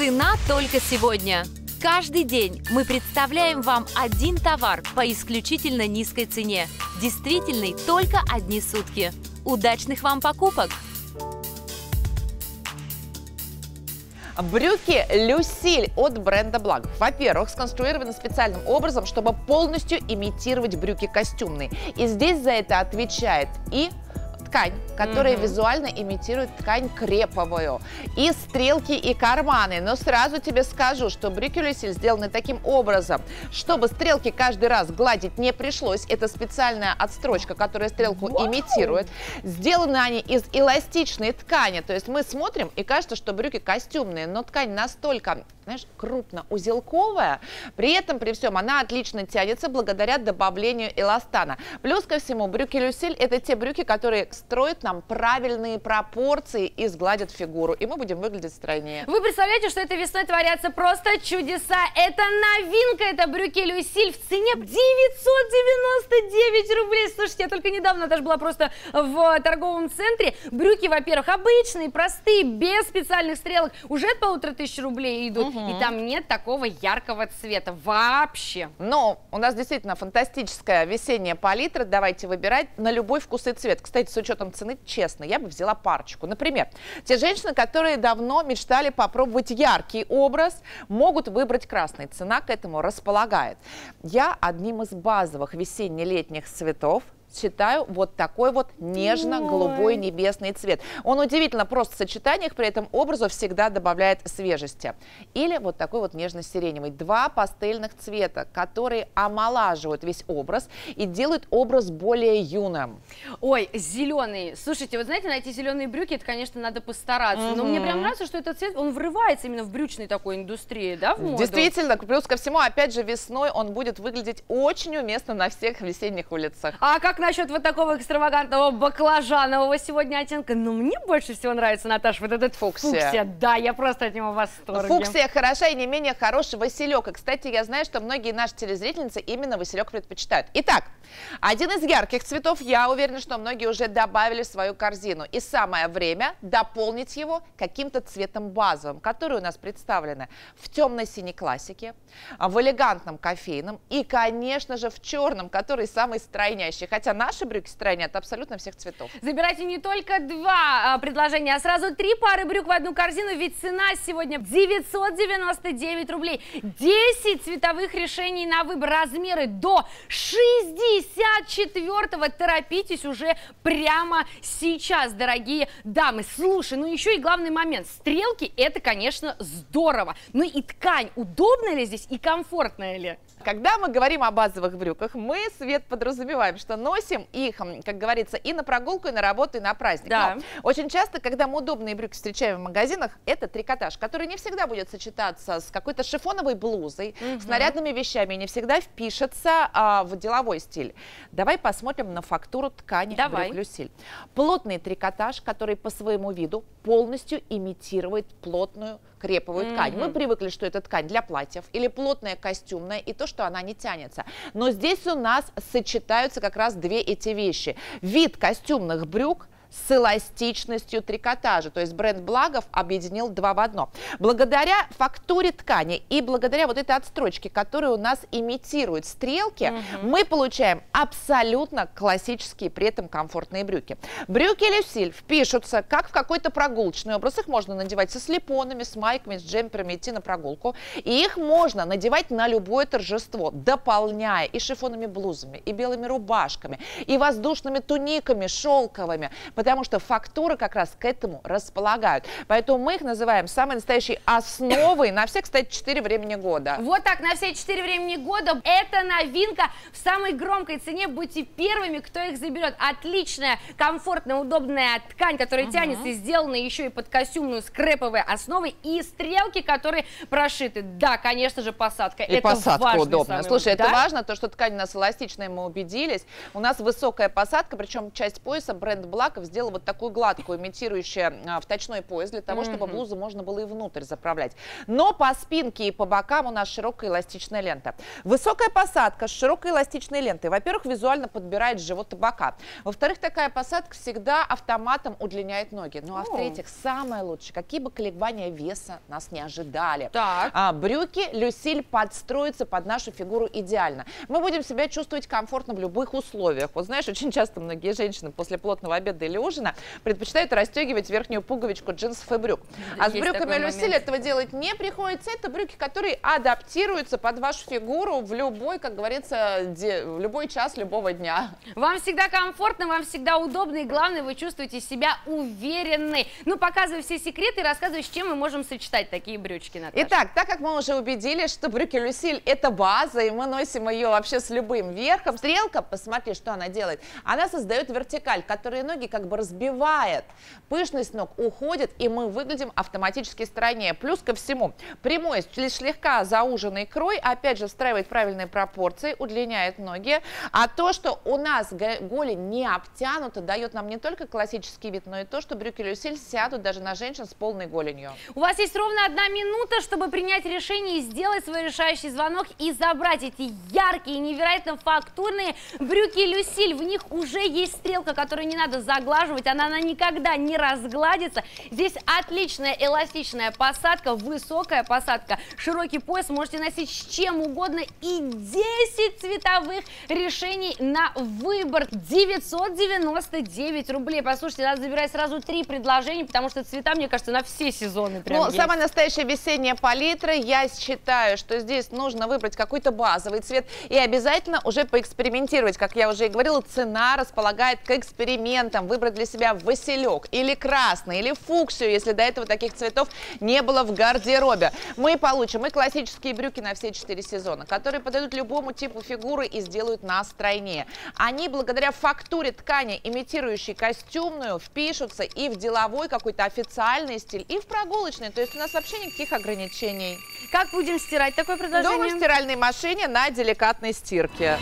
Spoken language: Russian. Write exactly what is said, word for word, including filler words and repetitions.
Цена только сегодня. Каждый день мы представляем вам один товар по исключительно низкой цене, действительный только одни сутки. Удачных вам покупок! Брюки «Люсиль» от бренда Blanc, во-первых, сконструированы специальным образом, чтобы полностью имитировать брюки костюмные. И здесь за это отвечает и ткань, которая mm-hmm. визуально имитирует ткань креповую, и стрелки, и карманы. Но сразу тебе скажу, что брюки «Люсиль» сделаны таким образом, чтобы стрелки каждый раз гладить не пришлось. Это специальная отстрочка, которая стрелку wow. имитирует. Сделаны они из эластичной ткани. То есть мы смотрим, и кажется, что брюки костюмные, но ткань настолько, знаешь, крупно-узелковая. При этом, при всем, она отлично тянется благодаря добавлению эластана. Плюс ко всему, брюки «Люсиль» — это те брюки, которые строят нам правильные пропорции и сгладят фигуру. И мы будем выглядеть стройнее. Вы представляете, что этой весной творятся просто чудеса. Это новинка, это брюки «Люсиль» в цене девятьсот девяносто девять рублей. Слушайте, я только недавно даже была просто в торговом центре. Брюки, во-первых, обычные, простые, без специальных стрелок. Уже от полутора тысяч рублей идут. Угу. И там нет такого яркого цвета вообще. Но у нас действительно фантастическая весенняя палитра. Давайте выбирать на любой вкус и цвет. Кстати, с учетом цены, честно, я бы взяла парочку. Например, те женщины, которые давно мечтали попробовать яркий образ, могут выбрать красный. Цена к этому располагает. Я одним из базовых весенне-летних цветов считаю вот такой вот нежно-голубой небесный цвет. Он удивительно прост в сочетаниях, при этом образу всегда добавляет свежести. Или вот такой вот нежно-сиреневый. Два пастельных цвета, которые омолаживают весь образ и делают образ более юным. Ой, зеленый. Слушайте, вот знаете, найти зеленые брюки, это, конечно, надо постараться. Mm-hmm. Но мне прям нравится, что этот цвет, он врывается именно в брючной такой индустрии, да, в моду? Действительно, плюс ко всему, опять же, весной он будет выглядеть очень уместно на всех весенних улицах. А как насчет вот такого экстравагантного баклажанового сегодня оттенка? Ну, мне больше всего нравится, Наташа, вот этот фуксия. Фуксия, да, я просто от него в восторге. Фуксия хороша и не менее хороший василек. И, кстати, я знаю, что многие наши телезрительницы именно василек предпочитают. Итак, один из ярких цветов, я уверена, что многие уже добавили в свою корзину. И самое время дополнить его каким-то цветом базовым, который у нас представлен в темно-синей классике, в элегантном кофейном и, конечно же, в черном, который самый стройнящий. Хотя наши брюки стройнят абсолютно всех цветов. Забирайте не только два а, предложения, а сразу три пары брюк в одну корзину, ведь цена сегодня девятьсот девяносто девять рублей. десять цветовых решений на выбор, размеры до шестьдесят четвёртого. Торопитесь уже прямо сейчас, дорогие дамы. Слушай, ну еще и главный момент. Стрелки — это, конечно, здорово. Ну и ткань. Удобно ли здесь и комфортно ли? Когда мы говорим о базовых брюках, мы, Свет, подразумеваем, что носим их, как говорится, и на прогулку, и на работу, и на праздник. Да. Очень часто, когда мы удобные брюки встречаем в магазинах, это трикотаж, который не всегда будет сочетаться с какой-то шифоновой блузой, угу. с нарядными вещами, и не всегда впишется а, в деловой стиль. Давай посмотрим на фактуру ткани брюк «Люсиль». Плотный трикотаж, который по своему виду полностью имитирует плотную креповую mm-hmm. ткань. Мы привыкли, что это ткань для платьев или плотная костюмная, и то, что она не тянется. Но здесь у нас сочетаются как раз две эти вещи. Вид костюмных брюк с эластичностью трикотажа. То есть бренд Blanc объединил два в одно. Благодаря фактуре ткани и благодаря вот этой отстрочке, которая у нас имитирует стрелки, mm-hmm. мы получаем абсолютно классические, при этом комфортные брюки. Брюки «Люсиль» впишутся как в какой-то прогулочный образ. Их можно надевать со слепонами, с майками, с джемперами, идти на прогулку. И их можно надевать на любое торжество, дополняя и шифонными блузами, и белыми рубашками, и воздушными туниками, шелковыми, потому что фактуры как раз к этому располагают. Поэтому мы их называем самой настоящей основой на все, кстати, четыре времени года. Вот так, на все четыре времени года. Это новинка в самой громкой цене. Будьте первыми, кто их заберет. Отличная, комфортная, удобная ткань, которая угу. тянется, сделана еще и под костюмную с креповой основой. И стрелки, которые прошиты. Да, конечно же, посадка. И это посадка удобно. Слушай, да? это важно, то, что ткань у нас эластичная, мы убедились. У нас высокая посадка, причем часть пояса бренд Blanc сделала вот такую гладкую, имитирующую вточной пояс, для того, чтобы блузу можно было и внутрь заправлять. Но по спинке и по бокам у нас широкая эластичная лента. Высокая посадка с широкой эластичной лентой, во-первых, визуально подбирает живот и бока. Во-вторых, такая посадка всегда автоматом удлиняет ноги. Ну а в-третьих, самое лучшее, какие бы колебания веса нас не ожидали. Так. А, брюки Люсиль подстроятся под нашу фигуру идеально. Мы будем себя чувствовать комфортно в любых условиях. Вот знаешь, очень часто многие женщины после плотного обеда или ужина предпочитают расстегивать верхнюю пуговичку джинсов и брюк. А Есть с брюками Люсиль этого делать не приходится. Это брюки, которые адаптируются под вашу фигуру в любой, как говорится, де... в любой час любого дня. Вам всегда комфортно, вам всегда удобно, и главное, вы чувствуете себя уверенной. Ну, показывай все секреты и рассказывай, с чем мы можем сочетать такие брючки, Наташа. Итак, так как мы уже убедились, что брюки Люсиль – это база, и мы носим ее вообще с любым верхом, стрелка, посмотри, что она делает. Она создает вертикаль, которая ноги как бы разбивает. Пышность ног уходит, и мы выглядим автоматически стройнее. Плюс ко всему, прямой, лишь слегка зауженный крой, опять же, встраивает правильные пропорции, удлиняет ноги. А то, что у нас голень не обтянута, дает нам не только классический вид, но и то, что брюки Люсиль сядут даже на женщин с полной голенью. У вас есть ровно одна минута, чтобы принять решение и сделать свой решающий звонок и забрать эти яркие, невероятно фактурные брюки Люсиль. В них уже есть стрелка, которую не надо заглаживать, она, она никогда не разгладится. Здесь отличная эластичная посадка, высокая посадка, широкий пояс, можете носить с чем угодно, и десять цветовых решений на выбор. девятьсот девяносто девять рублей. Послушайте, надо забирать сразу три предложения, потому что цвета, мне кажется, на все сезоны прям есть. Ну, самая настоящая весенняя палитра. Я считаю, что здесь нужно выбрать какой-то базовый цвет и обязательно уже поэкспериментировать. Как я уже и говорила, цена располагает к экспериментам. Выбрать для себя василек или красный, или фуксию, если до этого таких цветов не было в гардеробе. Мы получим и классические брюки на все четыре сезона, которые подойдут любому типу фигуры и сделают нас стройнее. Они благодаря фактуре ткани, имитирующей костюмную, впишутся и в деловой какой-то официальный стиль, и в прогулочный. То есть у нас вообще никаких ограничений. Как будем стирать такое предложение? Дома в стиральной машине на деликатной стирке.